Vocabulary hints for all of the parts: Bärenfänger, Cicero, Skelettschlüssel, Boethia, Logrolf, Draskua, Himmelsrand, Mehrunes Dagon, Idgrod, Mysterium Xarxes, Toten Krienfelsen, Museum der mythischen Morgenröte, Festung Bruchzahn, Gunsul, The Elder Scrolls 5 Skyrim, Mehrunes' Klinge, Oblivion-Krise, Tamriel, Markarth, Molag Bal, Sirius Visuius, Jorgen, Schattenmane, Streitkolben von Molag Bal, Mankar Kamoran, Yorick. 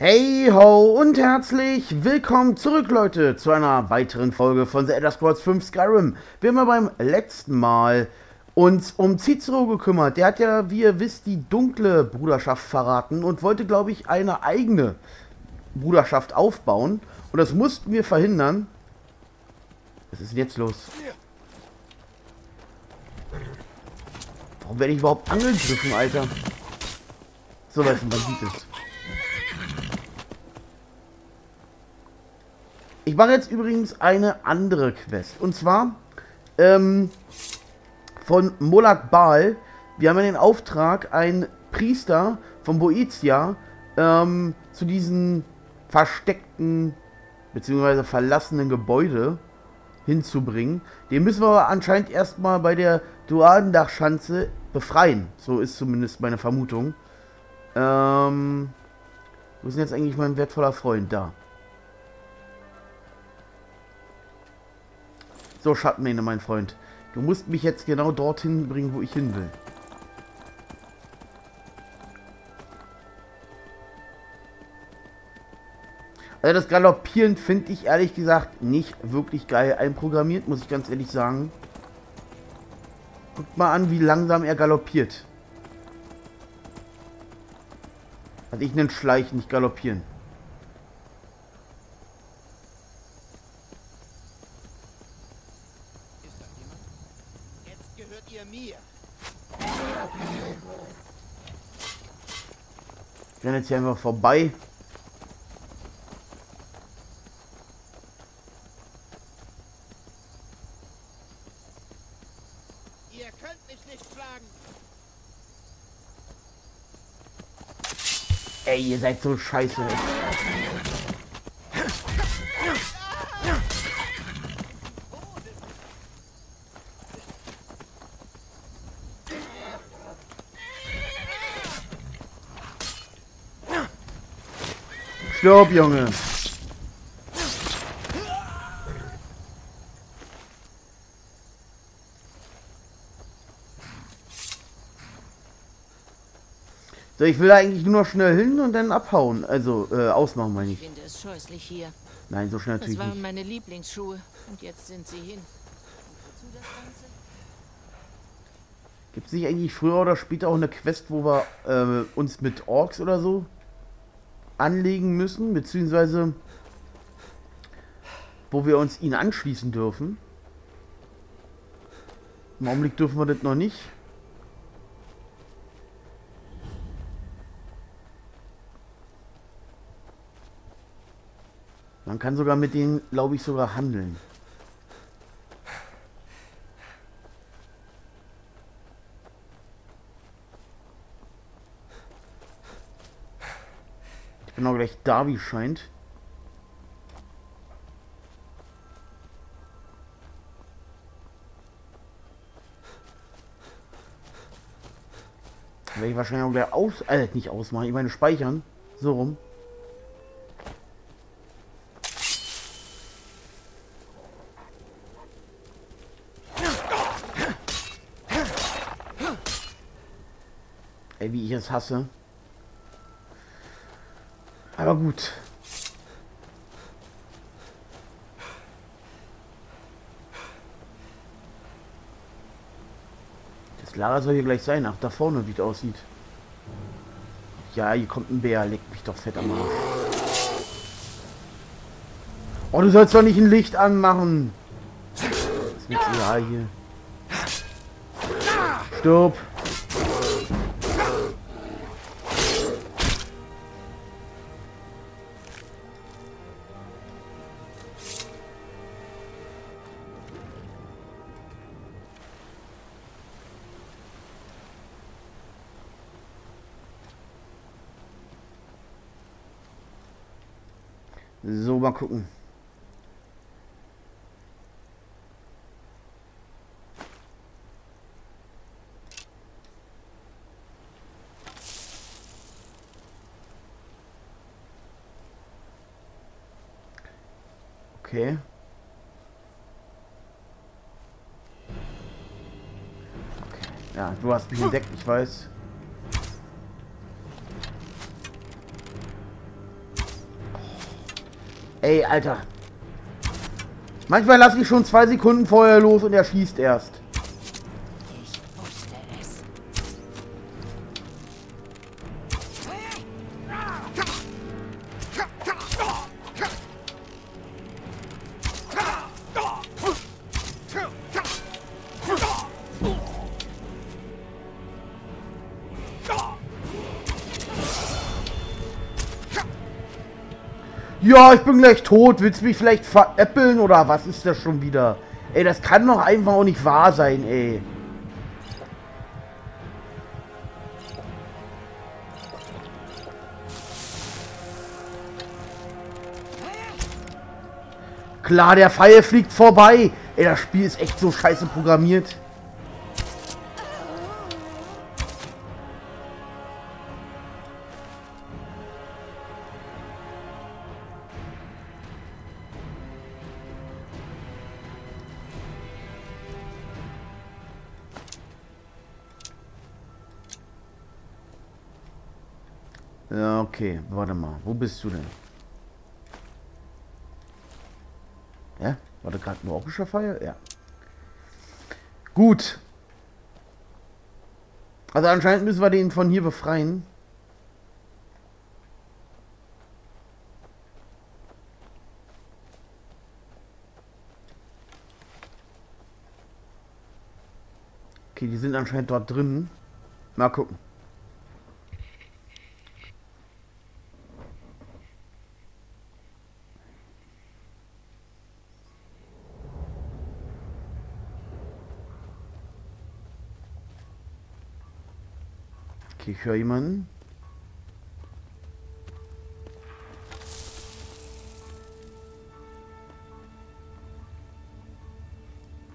Hey ho und herzlich willkommen zurück, Leute, zu einer weiteren Folge von The Elder Scrolls 5 Skyrim. Wir haben ja beim letzten Mal uns um Cicero gekümmert. Der hat ja, wie ihr wisst, die dunkle Bruderschaft verraten und wollte, glaube ich, eine eigene Bruderschaft aufbauen. Und das mussten wir verhindern. Was ist denn jetzt los? Warum werde ich überhaupt angegriffen, Alter? So, weil es ein Bandit ist. Ich mache jetzt übrigens eine andere Quest. Und zwar von Molag Bal. Wir haben ja den Auftrag, einen Priester von Boethia zu diesem versteckten bzw. verlassenen Gebäude hinzubringen. Den müssen wir aber anscheinend erstmal bei der Duadendach-Schanze befreien. So ist zumindest meine Vermutung. Wo ist denn jetzt eigentlich mein wertvoller Freund? Da. So, Schattenmane, mein Freund. Du musst mich jetzt genau dorthin bringen, wo ich hin will. Also das Galoppieren finde ich ehrlich gesagt nicht wirklich geil einprogrammiert, muss ich ganz ehrlich sagen. Guckt mal an, wie langsam er galoppiert. Also ich nenne Schleichen, nicht Galoppieren. Ich renne jetzt hier einfach vorbei. Ihr könnt mich nicht schlagen. Ey, ihr seid so scheiße. Stopp, Junge. So, ich will da eigentlich nur noch schnell hin und dann abhauen. Also, ausmachen, meine ich. Ich finde es scheußlich hier. Nein, so schnell natürlich nicht. Das waren meine Lieblingsschuhe und jetzt sind sie hin. Gibt es nicht eigentlich früher oder später auch eine Quest, wo wir uns mit Orks oder so anlegen müssen, beziehungsweise wo wir uns ihnen anschließen dürfen? Im Augenblick dürfen wir das noch nicht. Man kann sogar mit denen, glaube ich, sogar handeln. Genau gleich da, wie scheint. Werde ich wahrscheinlich auch gleich nicht ausmachen. Ich meine speichern. So rum. Ey, wie ich es hasse. Aber gut. Das Lager soll hier gleich sein. Ach, da vorne, wie es aussieht. Ja, hier kommt ein Bär. Leckt mich doch fett am Arsch. Oh, du sollst doch nicht ein Licht anmachen. Ist nichts egal hier. Stirb. So, mal gucken. Okay. Ja, du hast mich entdeckt, ich weiß. Ey, Alter. Manchmal lasse ich schon 2 Sekunden vorher los und er schießt erst. Ich wusste es. Ja, ich bin gleich tot. Willst du mich vielleicht veräppeln oder was ist das schon wieder? Ey, das kann doch einfach auch nicht wahr sein, ey. Klar, der Pfeil fliegt vorbei. Ey, das Spiel ist echt so scheiße programmiert. Okay, warte mal. Wo bist du denn? Ja? Warte, gerade nur optischer Pfeil? Ja. Gut. Also anscheinend müssen wir den von hier befreien. Okay, die sind anscheinend dort drin. Mal gucken. Ich höre jemanden.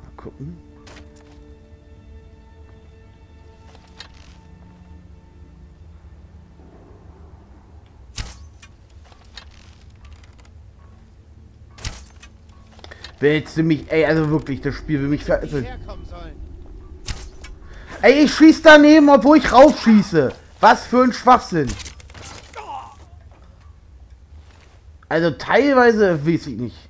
Mal gucken. Willst du mich... Ey, also wirklich, das Spiel will mich veräppeln. Ey, ich schieß daneben, obwohl ich rausschieße. Was für ein Schwachsinn. Also teilweise weiß ich nicht.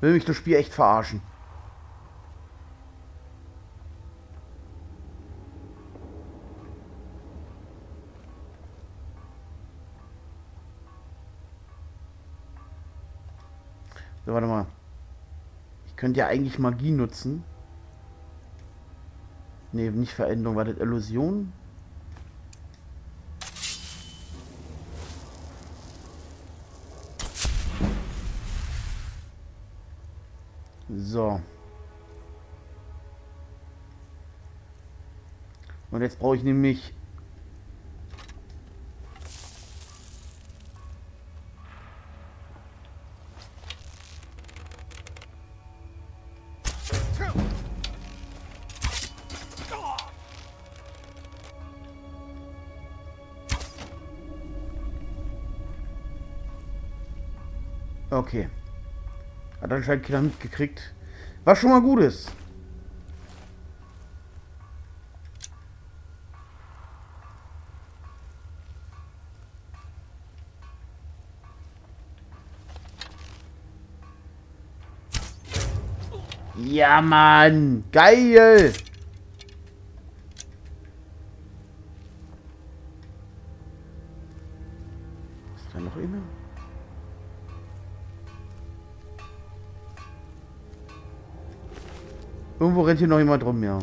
Will mich das Spiel echt verarschen. So, warte mal. Könnt ihr eigentlich Magie nutzen? Ne, nicht Veränderung. War das Illusion? So. Und jetzt brauche ich nämlich... Okay. Hat anscheinend keiner mitgekriegt. Was schon mal gut ist. Ja, Mann. Geil. Ist da noch immer? Irgendwo rennt hier noch jemand rum, ja.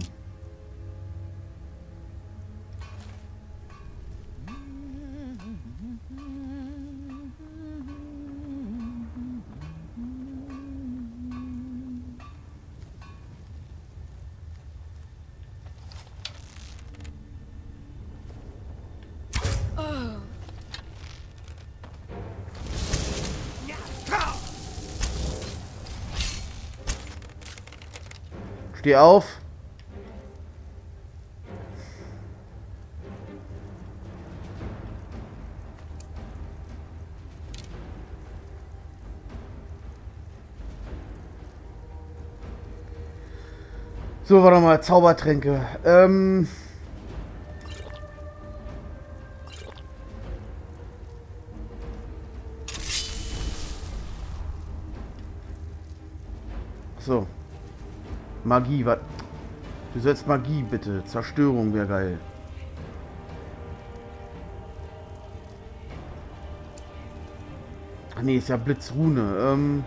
Steh auf. So, warte mal, Zaubertränke. So. Magie, was? Du sollst Magie, bitte. Zerstörung wäre geil. Ach nee, ist ja Blitzrune.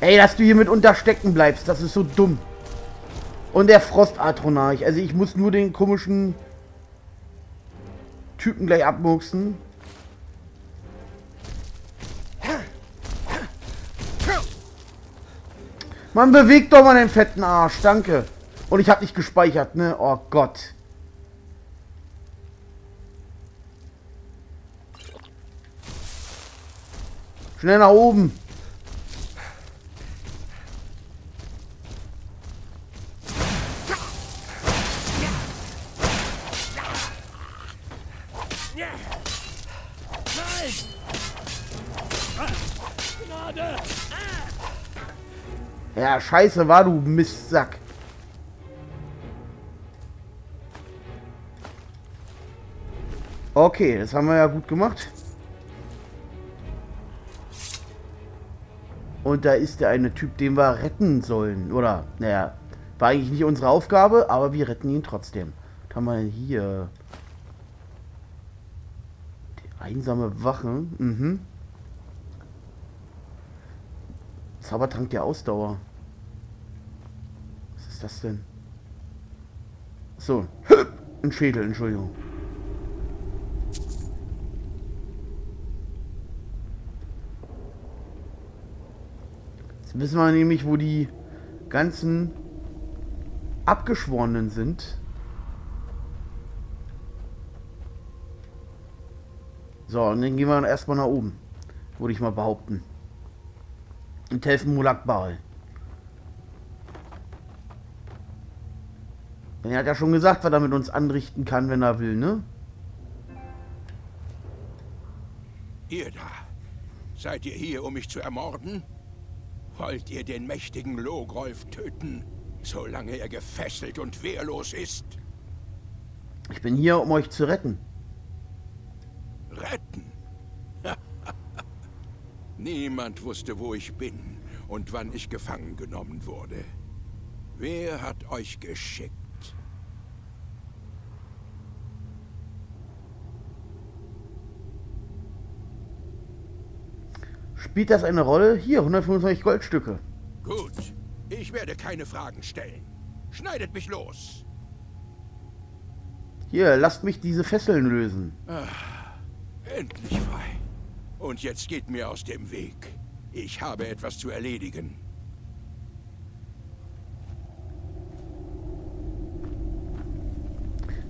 Ey, dass du hier mit unterstecken bleibst, das ist so dumm. Und der Frostatronarch. Also ich muss nur den komischen Typen gleich abmuchsen. Man bewegt doch mal den fetten Arsch, danke. Und ich habe nicht gespeichert, ne? Oh Gott. Schnell nach oben. Ja, scheiße war, du Mistsack. Okay, das haben wir ja gut gemacht. Und da ist der eine Typ, den wir retten sollen. Oder, naja, war eigentlich nicht unsere Aufgabe, aber wir retten ihn trotzdem. Was haben wir hier? Die einsame Wache. Mhm. Zaubertrank der Ausdauer. Was ist das denn? So. Ein Schädel, Entschuldigung. Jetzt wissen wir nämlich, wo die ganzen Abgeschworenen sind. So, und dann gehen wir erstmal nach oben. Würde ich mal behaupten. Und helfen Molag Bal. Er hat ja schon gesagt, was er mit uns anrichten kann, wenn er will, ne? Ihr da. Seid ihr hier, um mich zu ermorden? Wollt ihr den mächtigen Logrolf töten, solange er gefesselt und wehrlos ist? Ich bin hier, um euch zu retten. Retten? Niemand wusste, wo ich bin und wann ich gefangen genommen wurde. Wer hat euch geschickt? Spielt das eine Rolle? Hier, 125 Goldstücke. Gut, ich werde keine Fragen stellen. Schneidet mich los. Hier, lasst mich diese Fesseln lösen. Ach, endlich frei. Und jetzt geht mir aus dem Weg. Ich habe etwas zu erledigen.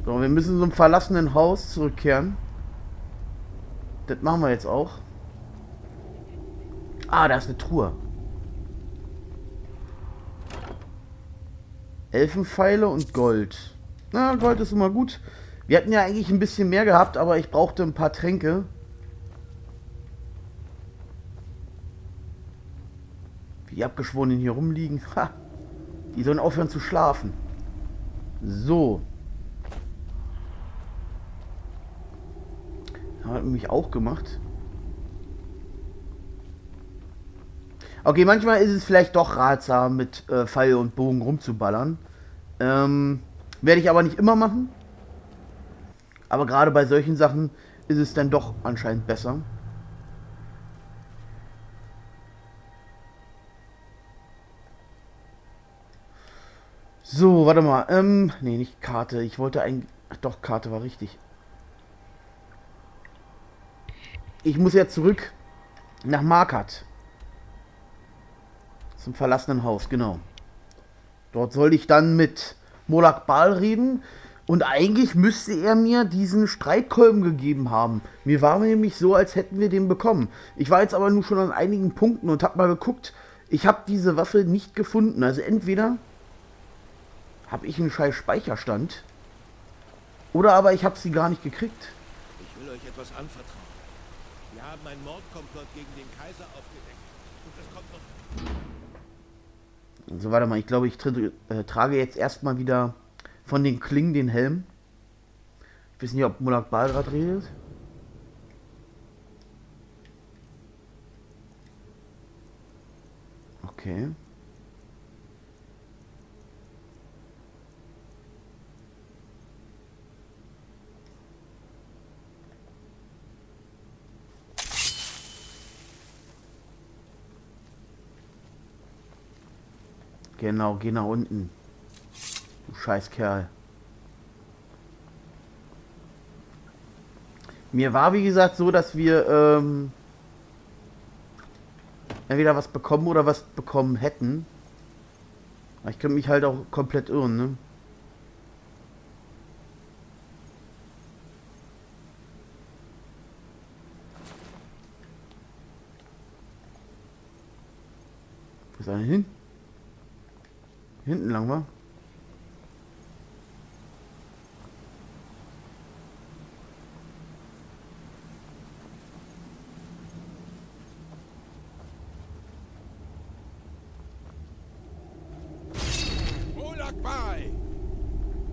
So, wir müssen zum verlassenen Haus zurückkehren. Das machen wir jetzt auch. Ah, da ist eine Truhe. Elfenpfeile und Gold. Na, Gold ist immer gut. Wir hatten ja eigentlich ein bisschen mehr gehabt, aber ich brauchte ein paar Tränke. Die Abgeschworenen hier rumliegen. Ha! Die sollen aufhören zu schlafen. So. Haben wir mich auch gemacht. Okay, manchmal ist es vielleicht doch ratsam, mit Pfeil und Bogen rumzuballern. Werde ich aber nicht immer machen. Aber gerade bei solchen Sachen ist es dann doch anscheinend besser. So, warte mal. Nee, nicht Karte. Ich wollte eigentlich... Doch, Karte war richtig. Ich muss jetzt zurück nach Markarth. Zum verlassenen Haus, genau. Dort soll ich dann mit Molag Bal reden. Und eigentlich müsste er mir diesen Streitkolben gegeben haben. Mir war nämlich so, als hätten wir den bekommen. Ich war jetzt aber nur schon an einigen Punkten und habe mal geguckt. Ich habe diese Waffe nicht gefunden. Also entweder... Habe ich einen scheiß Speicherstand? Oder aber ich habe sie gar nicht gekriegt. Ich will euch etwas anvertrauen. Wir haben einen Mordkomplott gegen den Kaiser aufgedeckt. Und das kommt noch... Also warte mal, ich glaube, ich trage jetzt erstmal wieder von den Klingen den Helm. Ich weiß nicht, ob Molag Bal gerade redet. Okay. Genau, geh nach unten. Du Scheißkerl. Mir war, wie gesagt, so, dass wir entweder was bekommen oder was bekommen hätten. Aber ich könnte mich halt auch komplett irren, ne? Wo ist einer hin? Hinten lang, wa?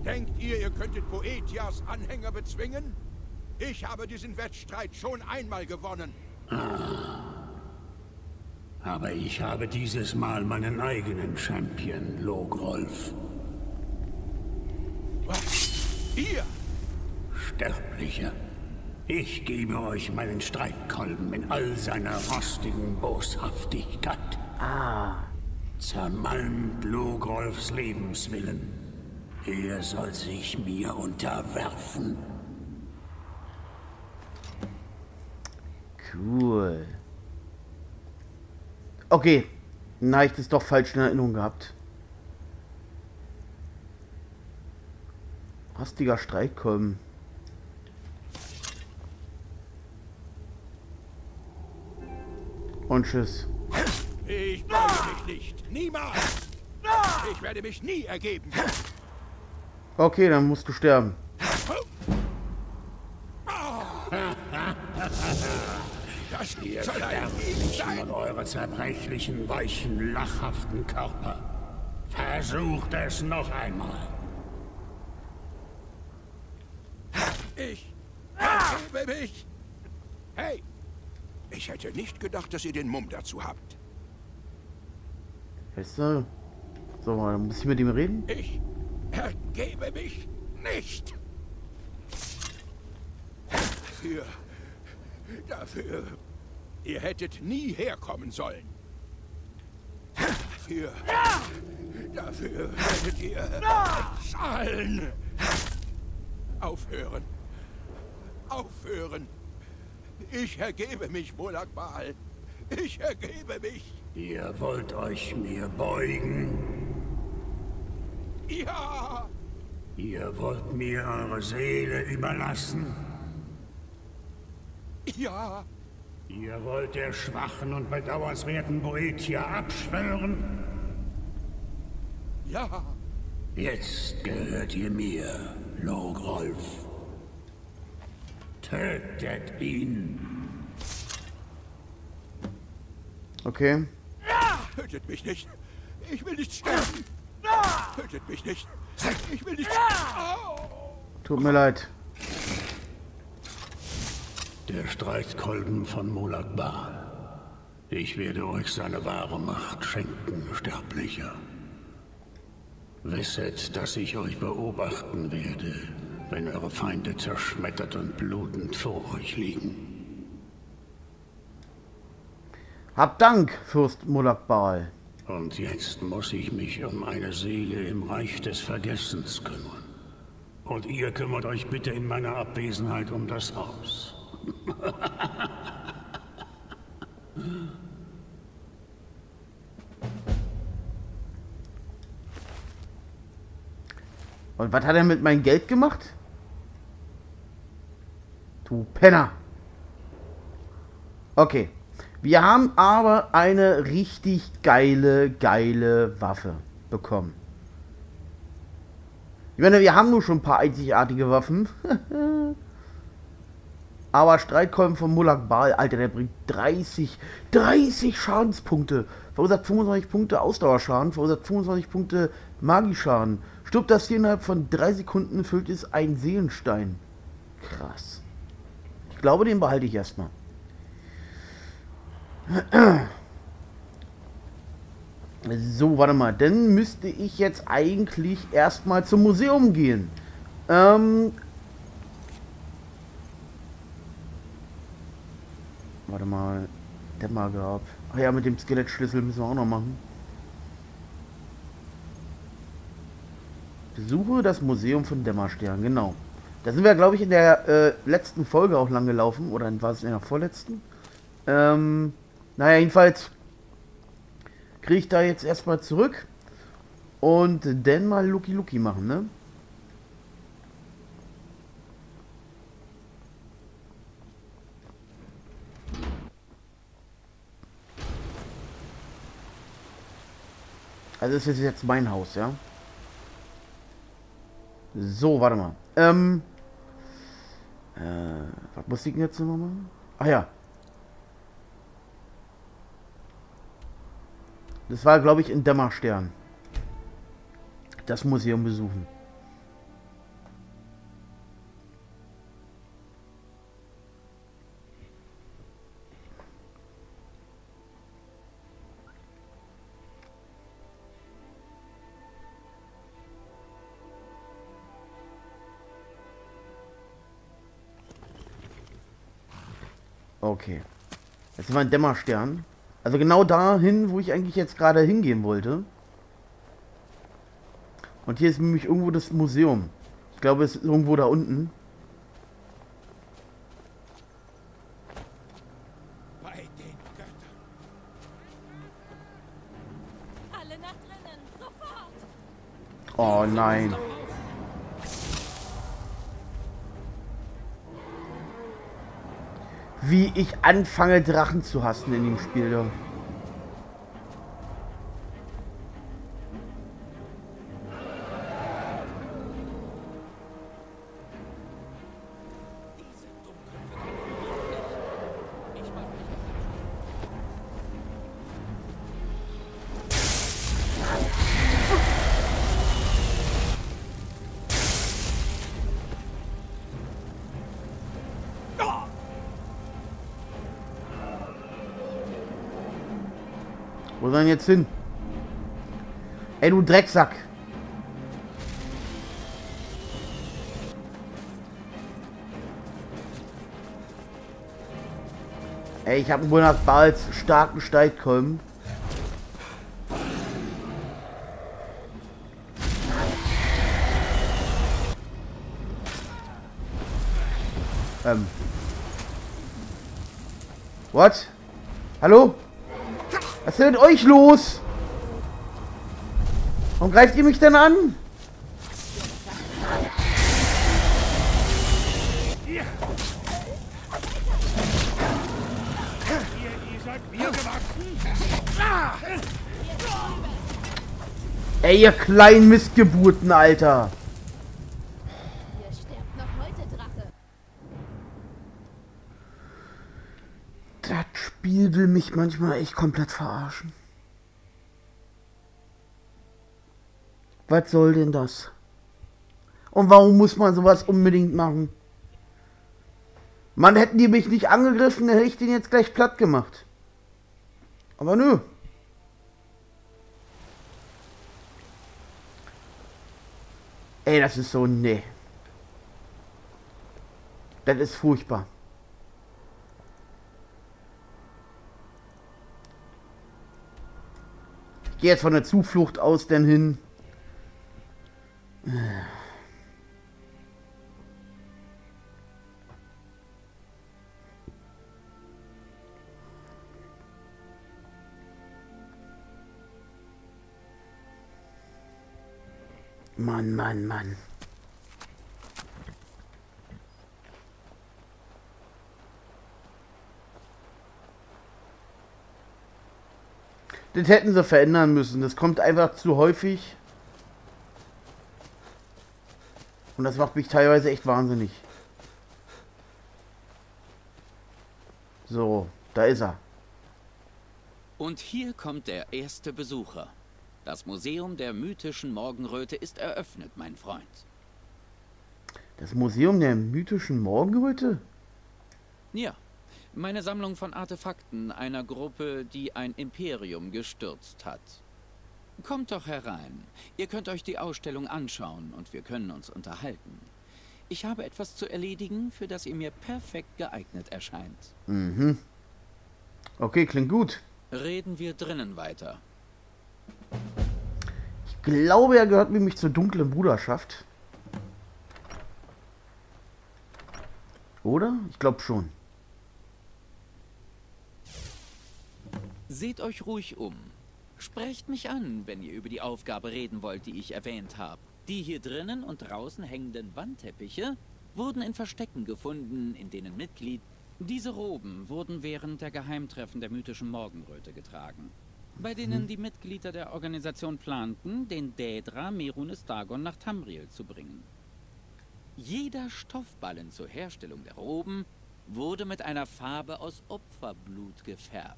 Denkt ihr, ihr könntet Boethias Anhänger bezwingen? Ich habe diesen Wettstreit schon einmal gewonnen. Ah. Aber ich habe dieses Mal meinen eigenen Champion, Logrolf. Was? Ihr? Sterbliche. Ich gebe euch meinen Streitkolben in all seiner rostigen Boshaftigkeit. Ah. Zermalmt Logrolfs Lebenswillen. Er soll sich mir unterwerfen. Cool. Okay. Na, ich das doch falsch in Erinnerung gehabt. Hastiger Streitkolben. Und tschüss. Ich brauche dich nicht. Niemals. Ich werde mich nie ergeben. Okay, dann musst du sterben. Das hier verderbt mich und eure zerbrechlichen, weichen, lachhaften Körper. Versucht es noch einmal. Ich ergebe mich. Hey, ich hätte nicht gedacht, dass ihr den Mumm dazu habt. Weißt du? So, dann muss ich mit ihm reden? Ich ergebe mich nicht! Dafür... Ihr hättet nie herkommen sollen. Dafür hättet ihr... zahlen! Aufhören! Aufhören! Ich ergebe mich, Molag Bal! Ich ergebe mich! Ihr wollt euch mir beugen? Ja! Ihr wollt mir eure Seele überlassen? Ja! Ihr wollt der schwachen und bedauernswerten Boethia abschwören? Ja! Jetzt gehört ihr mir, Logrolf. Tötet ihn! Okay. Tötet mich nicht! Ich will nicht sterben! Tötet mich nicht! Ich will nicht... Tut mir leid. Der Streitkolben von Molag Bal. Ich werde euch seine wahre Macht schenken, Sterblicher. Wisset, dass ich euch beobachten werde, wenn eure Feinde zerschmettert und blutend vor euch liegen. Hab Dank, Fürst Molag Bal. Und jetzt muss ich mich um eine Seele im Reich des Vergessens kümmern. Und ihr kümmert euch bitte in meiner Abwesenheit um das Haus. Und was hat er mit meinem Geld gemacht? Du Penner! Okay. Wir haben aber eine richtig geile Waffe bekommen. Ich meine, wir haben nur schon ein paar einzigartige Waffen. Aber Streitkolben von Molag Bal, Alter, der bringt 30 Schadenspunkte. Verursacht 25 Punkte Ausdauerschaden, verursacht 25 Punkte Magieschaden. Stirbt das hier innerhalb von 3 Sekunden, füllt es einen Seelenstein. Krass. Ich glaube, den behalte ich erstmal. So, warte mal. Dann müsste ich jetzt eigentlich erstmal zum Museum gehen. Warte mal. Dämmergrab. Ach ja, mit dem Skelettschlüssel müssen wir auch noch machen. Besuche das Museum von Dämmerstern. Genau. Da sind wir, glaube ich, in der letzten Folge auch lang gelaufen. Oder war es in der vorletzten? Naja, jedenfalls kriege ich da jetzt erstmal zurück. Und dann mal Lucky machen, ne? Also es ist jetzt mein Haus, ja? So, warte mal. Was muss ich denn jetzt nochmal machen? Ach ja. Das war, glaube ich, in Dämmerstern. Das Museum besuchen. Okay. Jetzt sind wir in Dämmerstern. Also genau dahin, wo ich eigentlich jetzt gerade hingehen wollte. Und hier ist nämlich irgendwo das Museum. Ich glaube, es ist irgendwo da unten. Bei den Göttern. Alle nach drinnen, sofort. Oh nein. Wie ich anfange, Drachen zu hassen in dem Spiel. Da. Wo sollen wir jetzt hin? Ey, du Drecksack! Ey, ich habe einen Molag Bals starken Streitkolben. What? Hallo? Was ist denn mit euch los? Warum greift ihr mich denn an? Ey, ihr kleinen Missgeburten, Alter! Ihr sterbt noch heute, Drache. Das Spiel will mich manchmal echt komplett verarschen. Was soll denn das? Und warum muss man sowas unbedingt machen? Man, hätten die mich nicht angegriffen, dann hätte ich den jetzt gleich platt gemacht. Aber nö. Ey, das ist so, nee. Das ist furchtbar. Ich gehe jetzt von der Zuflucht aus denn hin. Mann, Mann, Mann. Das hätten sie verändern müssen. Das kommt einfach zu häufig. Und das macht mich teilweise echt wahnsinnig. So, da ist er. Und hier kommt der erste Besucher. Das Museum der mythischen Morgenröte ist eröffnet, mein Freund. Das Museum der mythischen Morgenröte? Ja. Meine Sammlung von Artefakten einer Gruppe, die ein Imperium gestürzt hat. Kommt doch herein. Ihr könnt euch die Ausstellung anschauen und wir können uns unterhalten. Ich habe etwas zu erledigen, für das ihr mir perfekt geeignet erscheint. Mhm. Okay, klingt gut. Reden wir drinnen weiter. Ich glaube, er gehört nämlich zur dunklen Bruderschaft. Oder? Ich glaube schon. Seht euch ruhig um. Sprecht mich an, wenn ihr über die Aufgabe reden wollt, die ich erwähnt habe. Die hier drinnen und draußen hängenden Wandteppiche wurden in Verstecken gefunden, in denen Diese Roben wurden während der Geheimtreffen der mythischen Morgenröte getragen, bei denen die Mitglieder der Organisation planten, den Daedra Mehrunes Dagon nach Tamriel zu bringen. Jeder Stoffballen zur Herstellung der Roben wurde mit einer Farbe aus Opferblut gefärbt.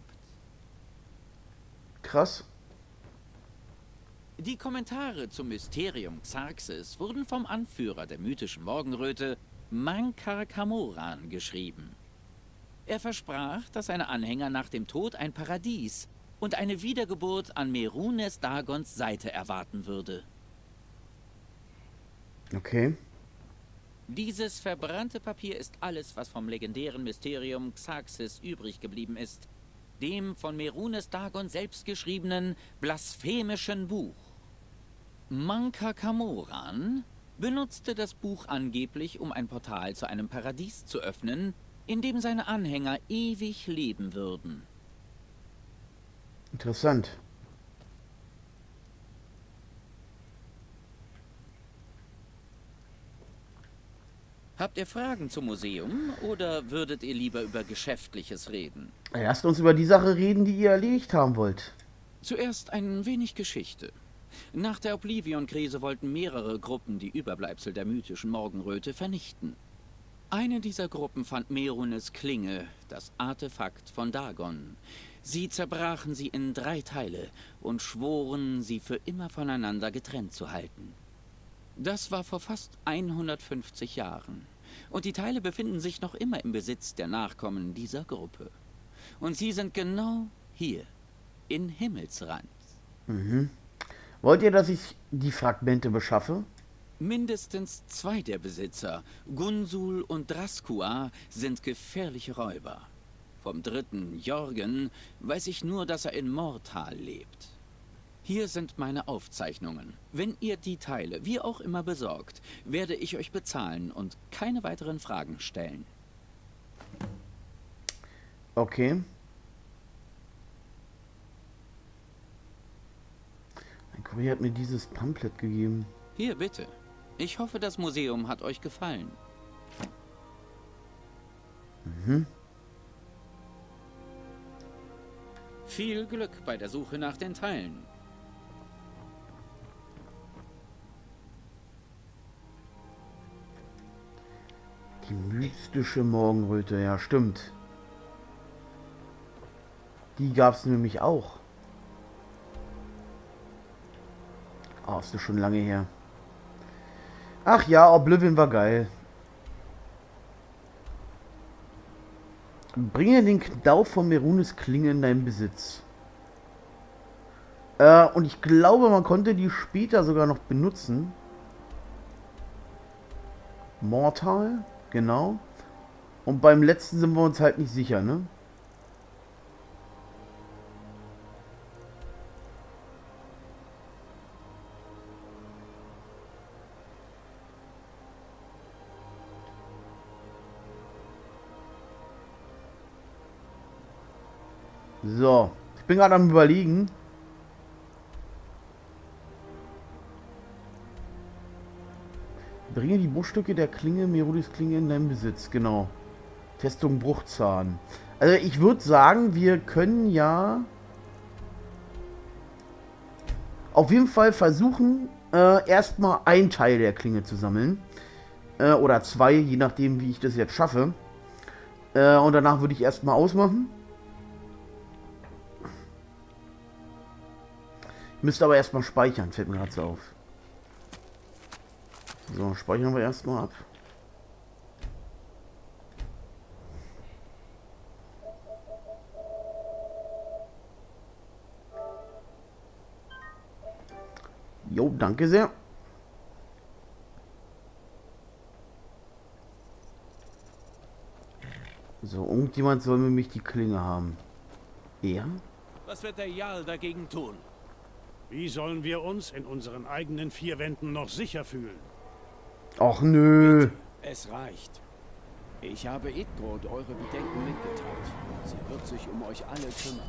Krass. Die Kommentare zum Mysterium Xarxes wurden vom Anführer der mythischen Morgenröte, Mankar Kamoran, geschrieben. Er versprach, dass seine Anhänger nach dem Tod ein Paradies und eine Wiedergeburt an Mehrunes Dagons Seite erwarten würde. Okay. Dieses verbrannte Papier ist alles, was vom legendären Mysterium Xarxes übrig geblieben ist, dem von Mehrunes Dagon selbst geschriebenen blasphemischen Buch. Mankar Kamoran benutzte das Buch angeblich, um ein Portal zu einem Paradies zu öffnen, in dem seine Anhänger ewig leben würden. Interessant. Habt ihr Fragen zum Museum oder würdet ihr lieber über Geschäftliches reden? Lasst uns über die Sache reden, die ihr erledigt haben wollt. Zuerst ein wenig Geschichte. Nach der Oblivion-Krise wollten mehrere Gruppen die Überbleibsel der mythischen Morgenröte vernichten. Eine dieser Gruppen fand Mehrunes Klinge, das Artefakt von Dagon. Sie zerbrachen sie in 3 Teile und schworen, sie für immer voneinander getrennt zu halten. Das war vor fast 150 Jahren. Und die Teile befinden sich noch immer im Besitz der Nachkommen dieser Gruppe. Und sie sind genau hier, in Himmelsrand. Mhm. Wollt ihr, dass ich die Fragmente beschaffe? Mindestens 2 der Besitzer, Gunsul und Draskua, sind gefährliche Räuber. Vom 3., Jorgen, weiß ich nur, dass er in Mortal lebt. Hier sind meine Aufzeichnungen. Wenn ihr die Teile, wie auch immer, besorgt, werde ich euch bezahlen und keine weiteren Fragen stellen. Okay. Ein Kurier hat mir dieses Pamphlet gegeben. Hier, bitte. Ich hoffe, das Museum hat euch gefallen. Mhm. Viel Glück bei der Suche nach den Teilen. Die mystische Morgenröte, ja stimmt. Die gab es nämlich auch. Oh, ist das schon lange her. Ach ja, Oblivion war geil. Bringe den Knauf von Mehrunes Klinge in deinen Besitz. Und ich glaube, man konnte die später sogar noch benutzen. Mortal? Genau. Und beim letzten sind wir uns halt nicht sicher, ne? So. Ich bin gerade am Überlegen. Bringe die Bruchstücke der Klinge, Mehrunes Klinge, in deinen Besitz. Genau. Festung Bruchzahn. Also ich würde sagen, wir können ja auf jeden Fall versuchen, erstmal ein Teil der Klinge zu sammeln. Oder 2, je nachdem, wie ich das jetzt schaffe. Und danach würde ich erstmal ausmachen. Ich müsste aber erstmal speichern, fällt mir gerade so auf. So, speichern wir erstmal ab. Jo, danke sehr. So, irgendjemand soll mit mich die Klinge haben. Ja? Was wird der Jarl dagegen tun? Wie sollen wir uns in unseren eigenen vier Wänden noch sicher fühlen? Och nö. Bitte, es reicht. Ich habe Idgrod eure Bedenken mitgeteilt. Sie wird sich um euch alle kümmern.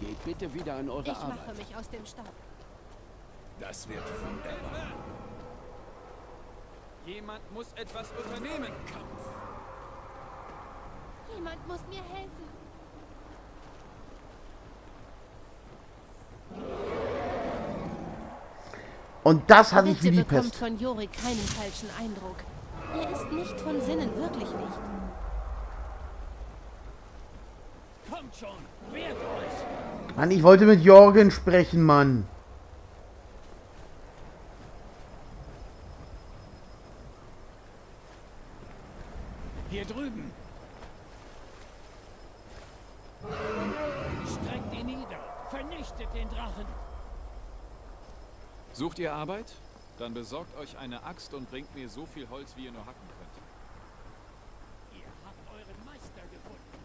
Geht bitte wieder an eure Arbeit. Ich mache mich aus dem Staub. Das wird wunderbar. Jemand muss etwas unternehmen. Kampf. Jemand muss mir helfen. Und das hatte ich wie die Pest. Bitte bekommt von Yorick keinen falschen Eindruck. Er ist nicht von Sinnen, wirklich nicht. Kommt schon, wehrt euch! Mann, ich wollte mit Jorgen sprechen, Mann. Hier drüben. Streckt ihn nieder, vernichtet den Drachen. Sucht ihr Arbeit? Dann besorgt euch eine Axt und bringt mir so viel Holz, wie ihr nur hacken könnt. Ihr habt euren Meister gefunden.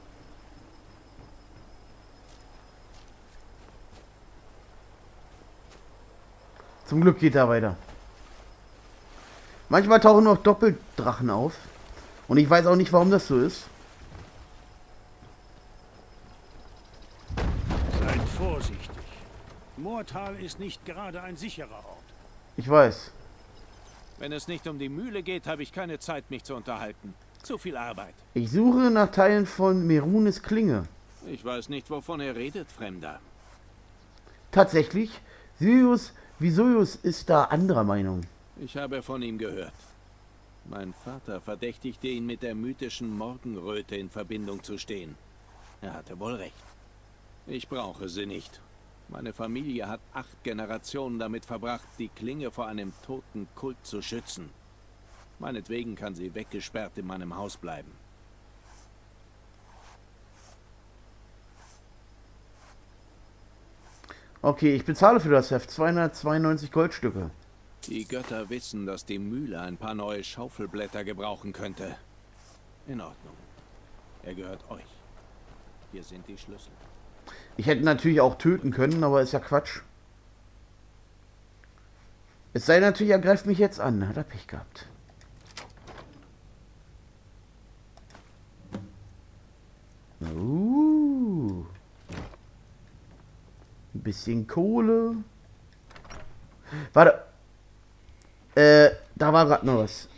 Zum Glück geht er weiter. Manchmal tauchen auch Doppeldrachen auf. Und ich weiß auch nicht, warum das so ist. Seid vorsichtig. Moortal ist nicht gerade ein sicherer Ort. Ich weiß. Wenn es nicht um die Mühle geht, habe ich keine Zeit, mich zu unterhalten. Zu viel Arbeit. Ich suche nach Teilen von Mehrunes Klinge. Ich weiß nicht, wovon er redet, Fremder. Tatsächlich, Sirius Visuius ist da anderer Meinung. Ich habe von ihm gehört. Mein Vater verdächtigte ihn, mit der mythischen Morgenröte in Verbindung zu stehen. Er hatte wohl recht. Ich brauche sie nicht. Meine Familie hat 8 Generationen damit verbracht, die Klinge vor einem toten Kult zu schützen. Meinetwegen kann sie weggesperrt in meinem Haus bleiben. Okay, ich bezahle für das Heft 292 Goldstücke. Die Götter wissen, dass die Mühle ein paar neue Schaufelblätter gebrauchen könnte. In Ordnung. Er gehört euch. Hier sind die Schlüssel. Ich hätte natürlich auch töten können, aber ist ja Quatsch. Es sei natürlich, er greift mich jetzt an. Hat er Pech gehabt. Ein bisschen Kohle. Warte. Da war gerade noch was.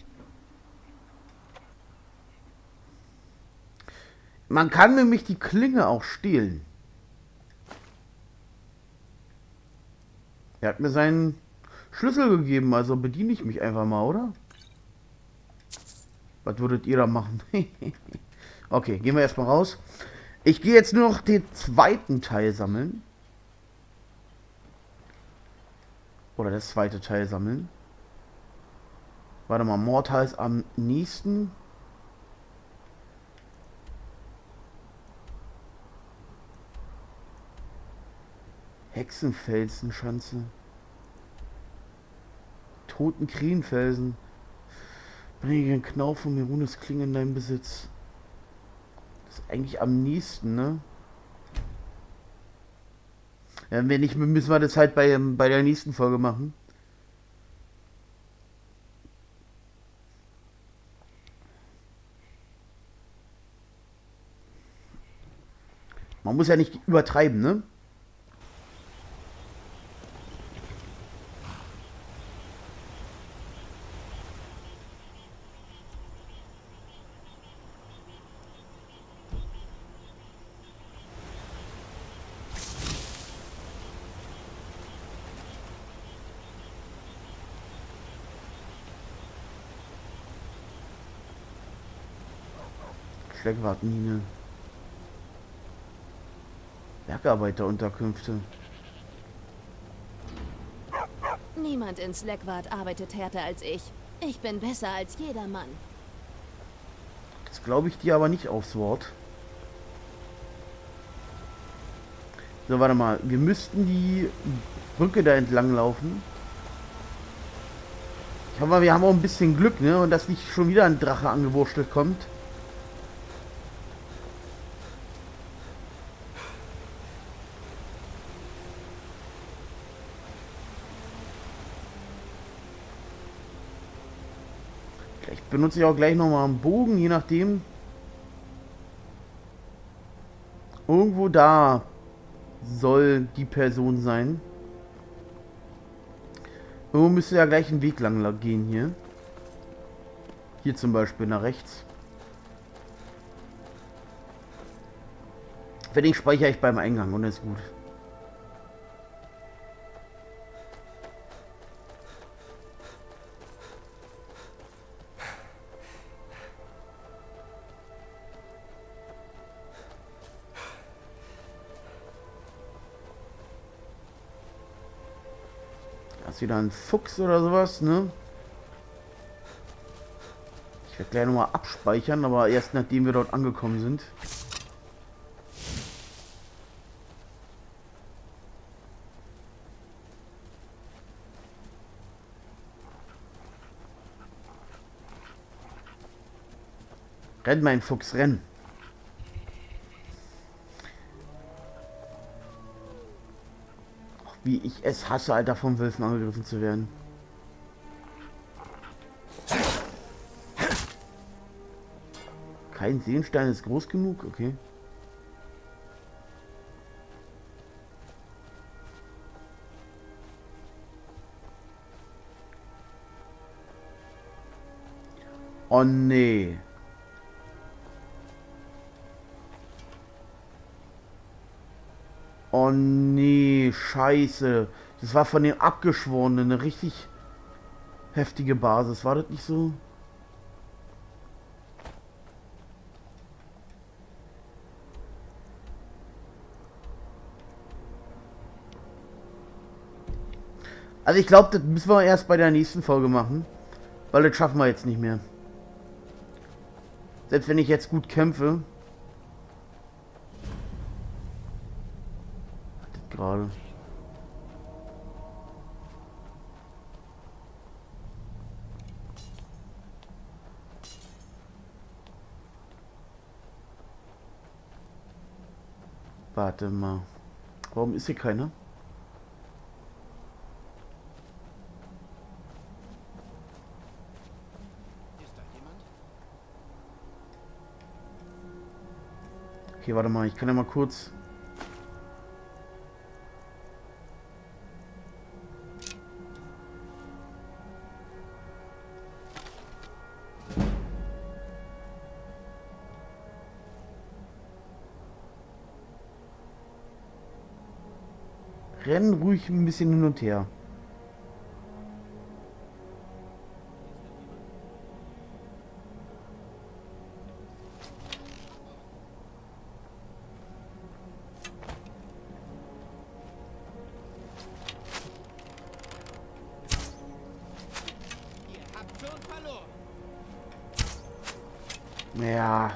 Man kann nämlich die Klinge auch stehlen. Er hat mir seinen Schlüssel gegeben, also bediene ich mich einfach mal, oder? Was würdet ihr da machen? Okay, gehen wir erstmal raus. Ich gehe jetzt nur noch den zweiten Teil sammeln. Oder das zweite Teil sammeln. Warte mal, Mortal ist am nächsten. Hexenfelsen-Schanze. Toten Krienfelsen. Bringe einen Knauf von Mehrunes Klinge in deinem Besitz. Das ist eigentlich am nächsten, ne? Ja, wenn nicht, müssen wir das halt bei der nächsten Folge machen. Man muss ja nicht übertreiben, ne? Schlagwartmine. Bergarbeiterunterkünfte. Niemand in Slackwart arbeitet härter als ich. Ich bin besser als jedermann. Das glaube ich dir aber nicht aufs Wort. So, warte mal. Wir müssten die Brücke da entlang laufen. Aber wir haben auch ein bisschen Glück, ne? Und dass nicht schon wieder ein Drache angewurschtelt kommt. Vielleicht benutze ich auch gleich nochmal einen Bogen, je nachdem. Irgendwo da soll die Person sein. Irgendwo müsste ja gleich einen Weg lang gehen hier. Hier zum Beispiel nach rechts. Wenn ich speichere ich beim Eingang und ist gut. Wieder ein Fuchs oder sowas, ne? Ich werde gleich nochmal abspeichern, aber erst nachdem wir dort angekommen sind. Renn, mein Fuchs, renn! Wie ich es hasse, Alter, von Wölfen angegriffen zu werden. Kein Seelenstein ist groß genug, okay. Oh nee. Oh nee, scheiße. Das war von dem Abgeschworenen eine richtig heftige Basis. War das nicht so? Also ich glaube, das müssen wir erst bei der nächsten Folge machen. Weil das schaffen wir jetzt nicht mehr. Selbst wenn ich jetzt gut kämpfe. Warte mal. Warum ist hier keiner? Ist da jemand? Okay, warte mal. Ich kann ja mal kurz... Rennen ruhig ein bisschen hin und her. Ja.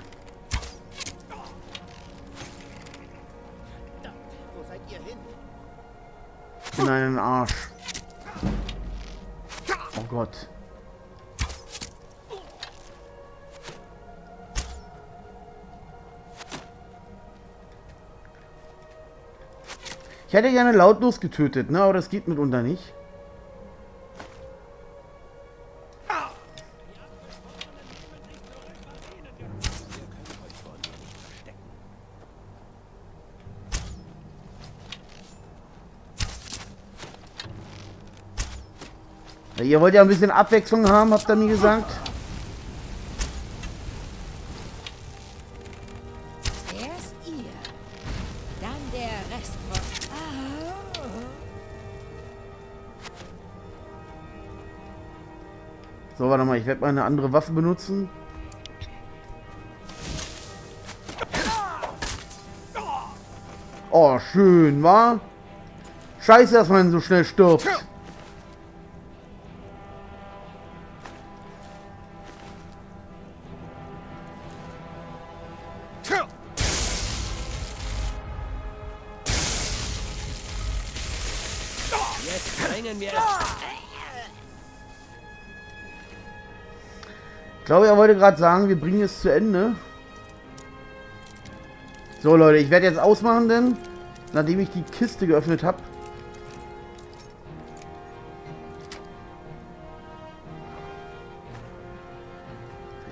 Wo seid ihr hin? In einen Arsch. Oh Gott. Ich hätte gerne lautlos getötet, ne? Aber das geht mitunter nicht. Ihr wollt ja ein bisschen Abwechslung haben, habt ihr mir gesagt. Erst ihr, dann der Rest von... So, warte mal, ich werde mal eine andere Waffe benutzen. Oh, schön, wa? Scheiße, dass man so schnell stirbt. Ich glaube, er wollte gerade sagen, wir bringen es zu Ende. So, Leute, ich werde jetzt ausmachen, denn nachdem ich die Kiste geöffnet habe.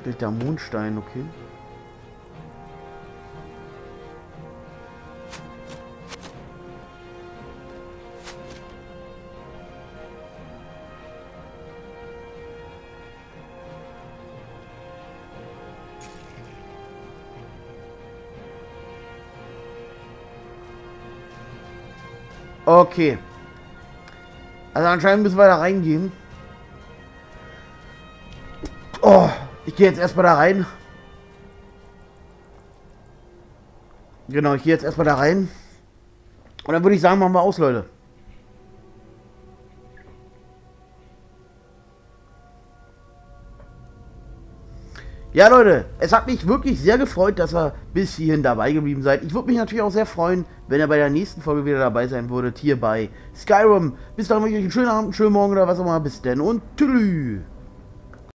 Durch der Mondstein, okay. Okay. Also anscheinend müssen wir da reingehen. Oh, ich gehe jetzt erstmal da rein. Genau, ich gehe jetzt erstmal da rein. Und dann würde ich sagen, machen wir aus, Leute. Ja, Leute, es hat mich wirklich sehr gefreut, dass ihr bis hierhin dabei geblieben seid. Ich würde mich natürlich auch sehr freuen, wenn ihr bei der nächsten Folge wieder dabei sein würdet, hier bei Skyrim. Bis dahin wünsche ich euch einen schönen Abend, einen schönen Morgen oder was auch immer. Bis denn und tschüss.